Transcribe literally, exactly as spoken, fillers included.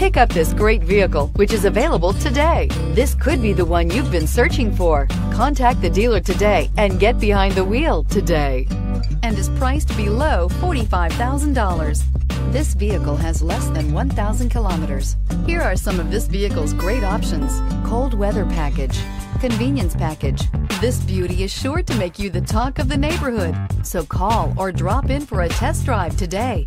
Pick up this great vehicle, which is available today. This could be the one you've been searching for. Contact the dealer today and get behind the wheel today. And is priced below forty-five thousand dollars. This vehicle has less than one thousand kilometers. Here are some of this vehicle's great options: cold weather package, convenience package. This beauty is sure to make you the talk of the neighborhood. So call or drop in for a test drive today.